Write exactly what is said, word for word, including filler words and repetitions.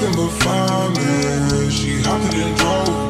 nothing but famine. She hopped it and drove.